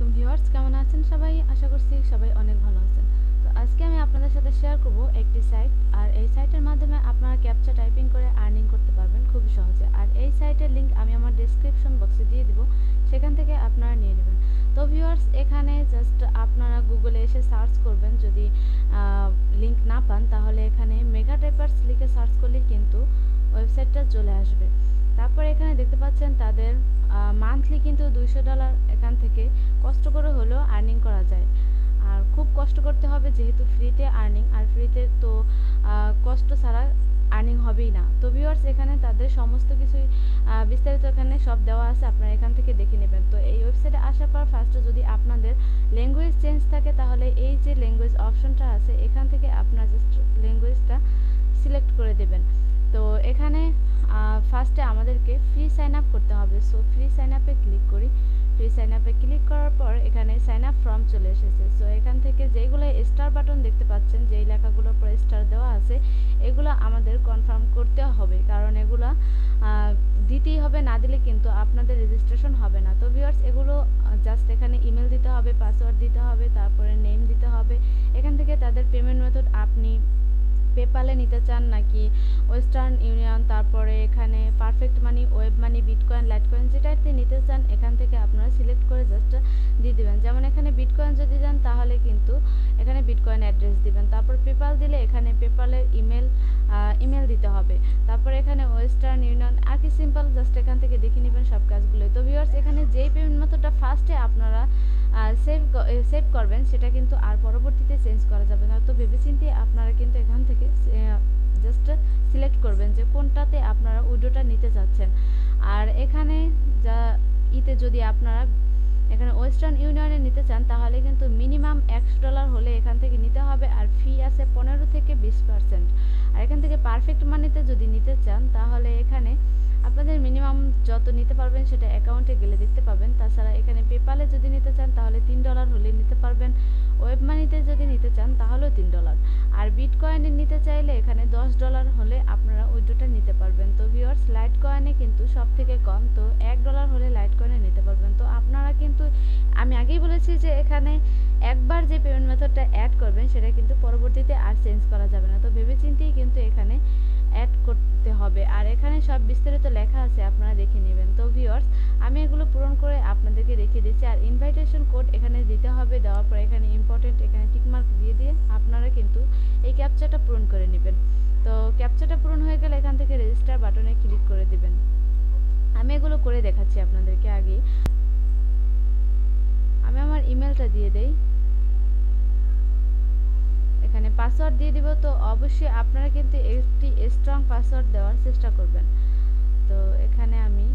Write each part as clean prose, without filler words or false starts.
আলাইকুম ভিউয়ার্স কেমন আছেন সবাই আশা করছি সবাই অনেক ভালো আছেন তো আজকে আমি আপনাদের সাথে শেয়ার করব একটি সাইট আর এই সাইটের মাধ্যমে আপনারা ক্যাপচা টাইপিং করে আর্নিং করতে পারবেন খুব সহজে আর এই সাইটের লিংক আমি আমার ডেসক্রিপশন বক্সে দিয়ে দেব সেখান থেকে আপনারা নিয়ে নেবেন তো ভিউয়ার্স এখানে জাস্ট আপনারা গুগলে এসে সার্চ করবেন যদি লিংক না পান তাহলে এখানে মেগা টাইপারস লিখে সার্চ করলে কিন্তু ওয়েবসাইটটা চলে আসবে তারপর এখানে দেখতে পাচ্ছেন তাদের মান্থলি কিন্তু $200 এখান থেকে কষ্ট করে হলেও আর্নিং করা যায় আর খুব কষ্ট করতে হবে যেহেতু ফ্রিতে আর্নিং আর ফ্রিতে তো কষ্ট ছাড়া আর্নিং হবেই না তো ভিউয়ার্স এখানে তাদের সমস্ত কিছুই বিস্তারিত এখানে সব দেওয়া আছে আপনারা এখান থেকে দেখে নেবেন তো এই ওয়েবসাইটে আসার পর ফার্স্টে যদি আপনাদের ল্যাঙ্গুয়েজ চেঞ্জ থাকে তাহলে এই যে ল্যাঙ্গুয়েজ অপশনটা আছে এখান থেকে আপনারা জাস্ট ল্যাঙ্গুয়েজটা সিলেক্ট করে দেবেন তো এখানে ফার্স্টে আমাদেরকে ফ্রি সাইন আপ করতে হবে সো ফ্রি সাইন আপে ক্লিক করি ফ্রি সাইন আপে ক্লিক করার পর এখানে সাইন আপ ফর্ম চলে এসেছে সো এখান থেকে যেইগুলো স্টার বাটন দেখতে পাচ্ছেন যেই লেখাগুলোর পরে স্টার দেওয়া আছে এগুলো আমাদের কনফার্ম করতে হবে কারণ এগুলো দিতেই হবে না দিলে কিন্তু আপনাদের রেজিস্ট্রেশন হবে না তো ভিউয়ার্স এগুলো জাস্ট এখানে ইমেল দিতে হবে পাসওয়ার্ড দিতে হবে তারপরে নেম দিতে হবে এখান থেকে তাদের পেমেন্ট মেথড আপনি পেপালে নিতে চান নাকি ওয়েস্টার্ন ইউনিয়ন তারপরে এখানে পারফেক্ট মানি ওয়েব মানি বিটকয়েন লাইটকয়েন যেটাতে নিতে চান এখান থেকে আপনারা সিলেক্ট করে জাস্ট দিয়ে দেবেন যেমন এখানে বিটকয়েন যদি দেন তাহলে কিন্তু এখানে বিটকয়েন অ্যাড্রেস দিবেন তারপর পেপাল দিলে এখানে পেপালের ইমেল দিতে হবে তারপর এখানে ওয়েস্টার্ন ইউনিয়ন আর কি সিম্পল জাস্ট এখান থেকে দেখে নেবেন সব কাজগুলো তো ভিউয়ার্স এখানে যেই পেমেন্ট মেথডটা ফার্স্টে আপনারা সেভ করবেন সেটা কিন্তু আর পরবর্তীতে চেঞ্জ করা যাবে না তো ভেবেচিন্তে আপনারা কিন্তু এখান থেকে জাস্ট সিলেক্ট করবেন যে কোনটাতে আপনারা উইড্রোটা নিতে যাচ্ছেন আর এখানে যা ইতে যদি আপনারা এখানে ওয়েস্টার্ন ইউনিয়নে নিতে চান তাহলে কিন্তু মিনিমাম $100 হলে এখান থেকে নিতে হবে আর ফি আছে 15 থেকে 20% আর এখান থেকে পারফেক্ট মানিতে যদি নিতে চান তাহলে এখানে আপনাদের মিনিমাম যত নিতে পারবেন সেটা অ্যাকাউন্টে গেলে দেখতে পাবেন তাছাড়া এখানে পেপালে যদি নিতে চান তাহলে $3 হলে নিতে পারবেন ওয়েব মানিতে যদি নিতে চান তাহলেও $3 আর বিটকয়েনে নিতে চাইলে এখানে $10 হলে আপনারা উইড্রোটা নিতে পারবেন তো ভিউয়ার্স লাইট কয়েনে কিন্তু সব থেকে কম তো $1 হলে লাইট কয়েনে নিতে পারবেন তো আপনারা কিন্তু আমি আগেই বলেছি যে এখানে একবার যে পেমেন্ট মেথডটা অ্যাড করবেন সেটা কিন্তু পরবর্তীতে আর চেঞ্জ করা যাবে না তো ভেবেচিন্তেই কিন্তু এখানে অ্যাড করতে হবে আর এখানে সব বিস্তারিত লেখা আছে আপনারা দেখে নেবেন তো ভিউয়ার্স আমি এগুলো পূরণ করে আপনাদেরকে দেখিয়ে দিচ্ছি আর ইনভাইটেশন কোড এখানে দিতে হবে দেওয়ার পর এখানে ইম্পর্টেন্ট এখানে টিকমার্ক দিয়ে দিয়ে আপনারা কিন্তু এই ক্যাপচাটা পূরণ করে নেবেন তো ক্যাপচাটা পূরণ হয়ে গেলে এখান থেকে রেজিস্টার বাটনে ক্লিক করে দেবেন আমি এগুলো করে দেখাচ্ছি আপনাদেরকে আগে আমি আমার ইমেলটা দিয়ে দেই এখানে পাসওয়ার্ড দিয়ে দিব তো অবশ্যই আপনারা কিন্তু একটি স্ট্রং পাসওয়ার্ড দেওয়ার চেষ্টা করবেন তো এখানে আমি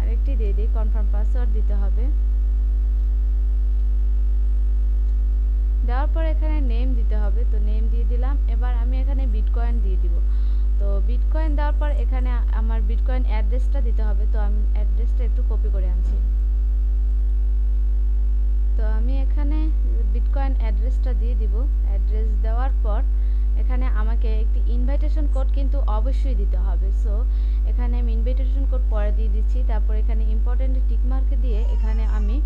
আরেকটি দিয়ে দিই কনফার্ম পাসওয়ার্ড দিতে হবে দেওয়ার পর এখানে নেম দিতে হবে তো নেম দিয়ে দিলাম এবার আমি এখানে বিটকয়েন দিয়ে দিব তো বিটকয়েন দেওয়ার পর এখানে আমার বিটকয়েন অ্যাড্রেসটা দিতে হবে তো আমি অ্যাড্রেসটা একটু কপি করে আনছি তো আমি এখানে বিটকয়েন অ্যাড্রেসটা দিয়ে দিব অ্যাড্রেস দেওয়ার পর এখানে আমাকে একটি ইনভাইটেশন কোড কিন্তু অবশ্যই দিতে হবে সো এখানে আমি ইনভাইটেশন কোড পরে দিয়ে দিচ্ছি তারপর এখানে ইম্পর্টেন্ট টিকমার্ক দিয়ে এখানে আমি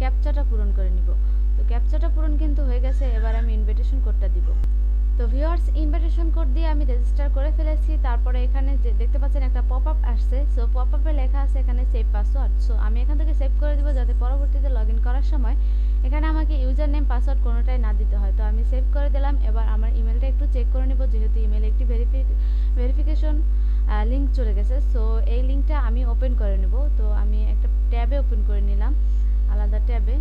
ক্যাপচাটা পূরণ করে নিব তো ক্যাপচাটা পূরণ কিন্তু হয়ে গেছে এবার আমি ইনভাইটেশন কোডটা দিব তো ভিউয়ার্স ইনভাইটেশন কোড দিয়ে আমি রেজিস্টার করে ফেলেছি তারপরে এখানে যে দেখতে পাচ্ছেন একটা পপ আপ আসছে সো পপ আপে লেখা আছে এখানে সেভ পাসওয়ার্ড সো আমি এখান থেকে সেভ করে দিব যাতে পরবর্তীতে লগ ইন করার সময় এখানে আমাকে ইউজার নেম পাসওয়ার্ড কোনোটাই না দিতে হয় তো আমি সেভ করে দিলাম এবার আমার ইমেলটা একটু চেক করে নেব যেহেতু ইমেলে একটি ভেরিফিকেশন লিঙ্ক চলে গেছে সো এই লিঙ্কটা আমি ওপেন করে নেব তো আমি একটা ট্যাবে ওপেন করে নিলাম আলাদা ট্যাবে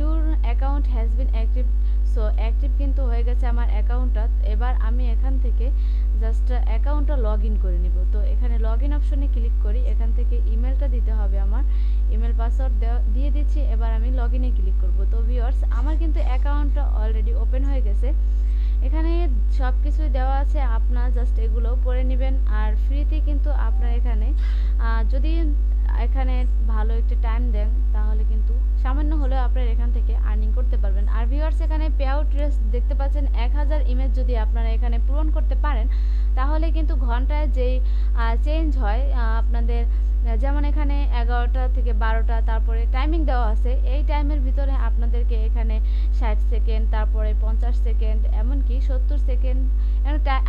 Your account has been active so active কিন্তু হয়ে গেছে আমার অ্যাকাউন্টটা এবার আমি এখান থেকে জাস্ট অ্যাকাউন্টটা লগ ইন করে নিব তো এখানে লগ ইন অপশনে ক্লিক করি এখান থেকে ইমেলটা দিতে হবে আমার ইমেল পাসওয়ার্ড দিয়ে দিচ্ছি এবার আমি লগ ইনে ক্লিক করব তো ভিউয়ার্স আমার কিন্তু অ্যাকাউন্টটা অলরেডি ওপেন হয়ে গেছে এখানে সব কিছুই দেওয়া আছে আপনারা জাস্ট এগুলো পড়ে নেবেন আর ফ্রিতে কিন্তু আপনারা এখানে যদি এখানে ভালো একটা টাইম দেন তাহলে কিন্তু সামান্য হলেও আপনারা এখান থেকে আর্নিং করতে পারবেন। আর ভিউয়ার্স এখানে পেআউট রেট দেখতে পাচ্ছেন 1000 ইমেজ যদি আপনারা এখানে পূরণ করতে পারেন তাহলে কিন্তু ঘন্টায় যেই চেঞ্জ হয় আপনাদের, যেমন এখানে 11টা থেকে 12টা তারপরে টাইমিং দেওয়া আছে, এই টাইমের ভিতরে আপনাদেরকে এখানে 60 সেকেন্ড তারপরে 50 সেকেন্ড এমনকি 70 সেকেন্ড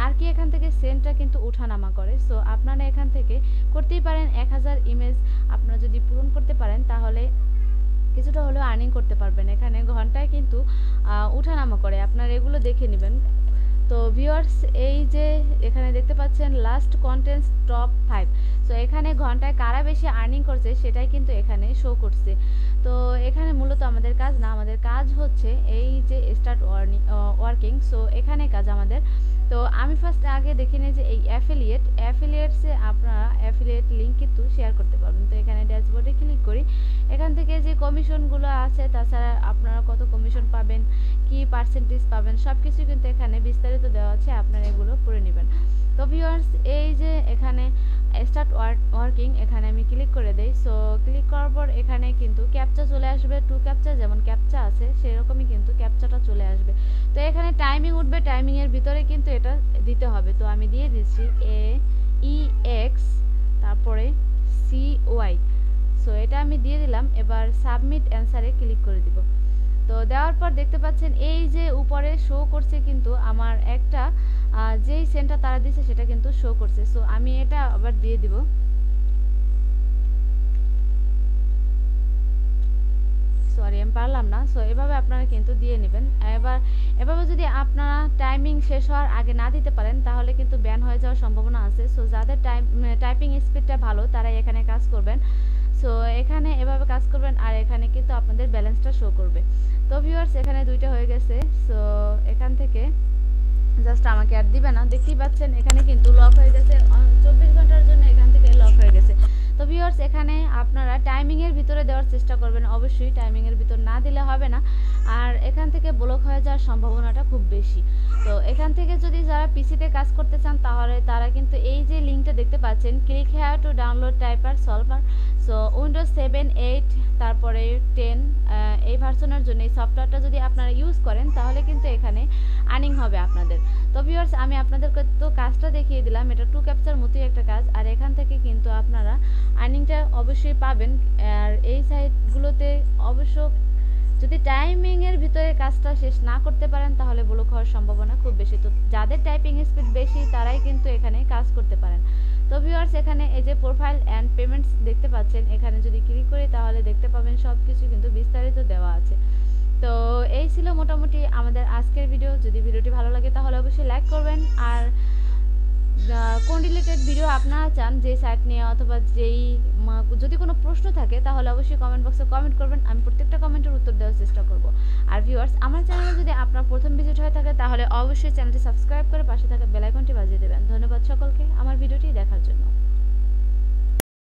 আর কি এখান থেকে সেন্টটা কিন্তু ওঠানামা করে। সো আপনারা এখান থেকে করতেই পারেন 1000 ইমেজ আপনারা যদি পূরণ করতে পারেন তাহলে কিছুটা হলেও আর্নিং করতে পারবেন। এখানে ঘন্টায় কিন্তু ওঠানামা করে, আপনারা এগুলো দেখে নেবেন। তো ভিউয়ার্স এই যে এখানে দেখতে পাচ্ছেন লাস্ট কন্টেন্টস টপ 5, তো এখানে ঘন্টায় কারা বেশি আর্নিং করছে সেটাই কিন্তু এখানে শো করছে। তো এখানে মূলত আমাদের কাজ না, আমাদের কাজ হচ্ছে এই যে স্টার্ট ওয়ার্কিং, সো এখানে কাজ আমাদের। তো আমি ফার্স্ট আগে দেখে নিই যে এই অ্যাফিলিয়েটসে আপনারা অ্যাফিলিয়েট লিঙ্ক কিন্তু শেয়ার করতে পারবেন। তো এখানে ড্যাশবোর্ডে ক্লিক করি, এখান থেকে যে কমিশনগুলো আছে তাছাড়া আপনারা কত কমিশন পাবেন, কি পার্সেন্টেজ পাবেন, সব কিছু কিন্তু এখানে বিস্তারিত দেওয়া আছে, আপনারা এগুলো পড়ে নেবেন। তো ভিউয়ার্স এই যে এখানে স্টার্ট ওয়ার্কিং এখানে আমি ক্লিক করে দেই। সো ক্লিক করার পর এখানে কিন্তু ক্যাপচা চলে আসবে, টু ক্যাপচা যেমন ক্যাপচা আছে সেরকমই কিন্তু ক্যাপচাটা চলে আসবে। তো এখানে টাইমিং উঠবে, টাইমিংয়ের ভিতরে কিন্তু এটা দিতে হবে। তো আমি দিয়ে দিচ্ছি AEX তারপরে CY, সো এটা আমি দিয়ে দিলাম। এবার সাবমিট অ্যান্সারে ক্লিক করে দিব। তো দেওয়ার পর দেখতে পাচ্ছেন এই যে উপরে শো করছে কিন্তু আমার একটা যেই সেন্টার তারা দিচ্ছে সেটা কিন্তু শো করছে। সো আমি এটা আবার দিয়ে দিব। সরি আমি পারলাম না। সো এভাবে আপনারা কিন্তু দিয়ে নেবেন। এবার এভাবে যদি আপনারা টাইমিং শেষ হওয়ার আগে না দিতে পারেন তাহলে কিন্তু ব্যান হয়ে যাওয়ার সম্ভাবনা আছে। সো যাদের টাইপিং স্পিডটা ভালো তারাই এখানে কাজ করবেন। সো এখানে এভাবে কাজ করবেন আর এখানে কিন্তু আপনাদের ব্যালেন্সটা শো করবে। তো ভিউয়ার্স এখানে 2টা হয়ে গেছে। সো এখান থেকে জাস্ট আমাকে আর দিবে না, দেখতেই পাচ্ছেন এখানে কিন্তু লক হয়ে গেছে, 24 ঘন্টার জন্য এখান থেকে লক হয়ে গেছে। তো ভিউয়ার্স এখানে আপনারা টাইমিংয়ের ভিতরে দেওয়ার চেষ্টা করবেন, অবশ্যই টাইমিংয়ের ভিতর না দিলে হবে না, আর এখান থেকে ব্লক হয়ে যাওয়ার সম্ভাবনাটা খুব বেশি। তো এখান থেকে যদি যারা পিসিতে কাজ করতে চান তাহলে তারা কিন্তু এই যে লিঙ্কটা দেখতে পাচ্ছেন click here to download typer solver, so windows 7, 8 তারপরে 10 এই ভার্সনের জন্য এই সফটওয়্যারটা যদি আপনারা ইউজ করেন তাহলে কিন্তু এখানে আর্নিং হবে আপনাদের। তো ভিউয়ার্স আমি আপনাদেরকে তো কাজটা দেখিয়ে দিলাম, এটা টু ক্যাপচার মতোই একটা কাজ, আর এখান থেকে কিন্তু আপনারা আর্নিংটা অবশ্যই পাবেন। আর এই সাইটগুলোতে অবশ্য যদি টাইমিংয়ের ভিতরে কাজটা শেষ না করতে পারেন তাহলে ব্লক হওয়ার সম্ভাবনা খুব বেশি। তো যাদের টাইপিং স্পিড বেশি তারাই কিন্তু এখানে কাজ করতে পারেন। তো ভিউয়ার্স এখানে এই যে প্রোফাইল অ্যান্ড পেমেন্টস দেখতে পাচ্ছেন, এখানে যদি ক্লিক করি তাহলে দেখতে পাবেন সব কিছু কিন্তু বিস্তারিত দেওয়া আছে। তো এই ছিল মোটামুটি আমাদের আজকের ভিডিও। যদি ভিডিওটি ভালো লাগে তাহলে অবশ্যই লাইক করবেন। আর কোন রিলেটেড ভিডিও আপনারা চান যে সাইট নিয়ে অথবা যেই যদি কোনো প্রশ্ন থাকে তাহলে অবশ্যই কমেন্ট বক্সে কমেন্ট করবেন, আমি প্রত্যেকটা কমেন্টের উত্তর দেওয়ার চেষ্টা করব। আর ভিউয়ার্স আমার চ্যানেলে যদি আপনার প্রথম ভিজিট হয়ে থাকে তাহলে অবশ্যই চ্যানেলটি সাবস্ক্রাইব করে পাশে থাকা